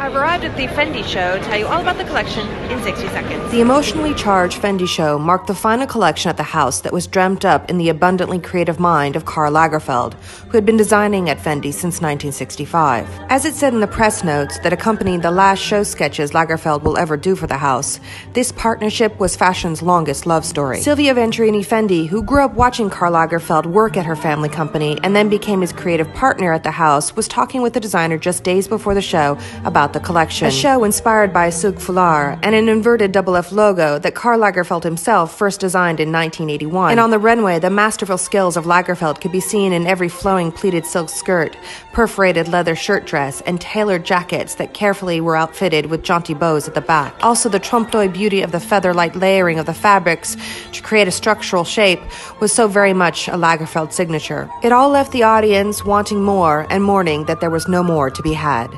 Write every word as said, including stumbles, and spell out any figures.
I've arrived at the Fendi show. Tell you all about the collection in sixty seconds. The emotionally charged Fendi show marked the final collection at the house that was dreamt up in the abundantly creative mind of Karl Lagerfeld, who had been designing at Fendi since nineteen sixty-five. As it said in the press notes that accompanied the last show sketches Lagerfeld will ever do for the house, this partnership was fashion's longest love story. Sylvia Venturini Fendi, who grew up watching Karl Lagerfeld work at her family company and then became his creative partner at the house, was talking with the designer just days before the show about the collection. A show inspired by a silk foulard and an inverted double F logo that Karl Lagerfeld himself first designed in nineteen eighty-one. And on the runway, the masterful skills of Lagerfeld could be seen in every flowing pleated silk skirt, perforated leather shirt dress, and tailored jackets that carefully were outfitted with jaunty bows at the back. Also, the trompe l'oeil beauty of the feather-light layering of the fabrics to create a structural shape was so very much a Lagerfeld signature. It all left the audience wanting more and mourning that there was no more to be had.